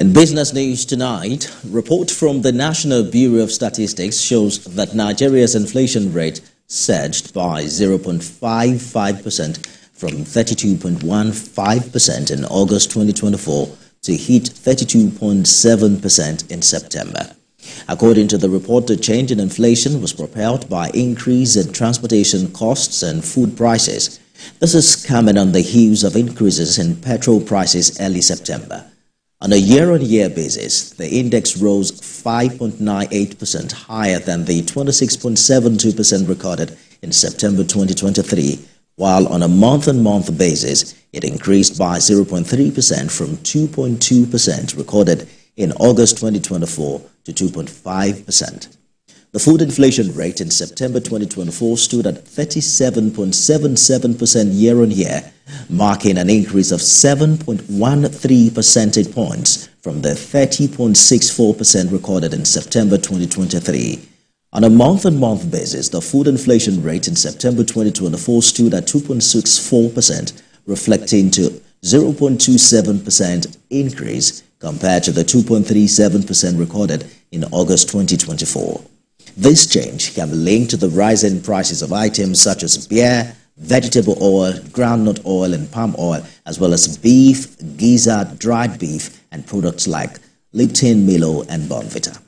In business news tonight, report from the National Bureau of Statistics shows that Nigeria's inflation rate surged by 0.55% from 32.15% in August 2024 to hit 32.7% in September. According to the report, the change in inflation was propelled by increase in transportation costs and food prices. This is coming on the heels of increases in petrol prices early September. On a year-on-year basis, the index rose 5.98% higher than the 26.72% recorded in September 2023, while on a month-on-month basis, it increased by 0.3% from 2.2% recorded in August 2024 to 2.5%. The food inflation rate in September 2024 stood at 37.77% year-on-year, marking an increase of 7.13 percentage points from the 30.64% recorded in September 2023. On a month-on-month basis, the food inflation rate in September 2024 stood at 2.64%, reflecting to 0.27% increase compared to the 2.37% recorded in August 2024. This change can be linked to the rise in prices of items such as beer, vegetable oil, groundnut oil and palm oil, as well as beef, gizzard, dried beef, and products like Lipton, Milo, and Bonvita.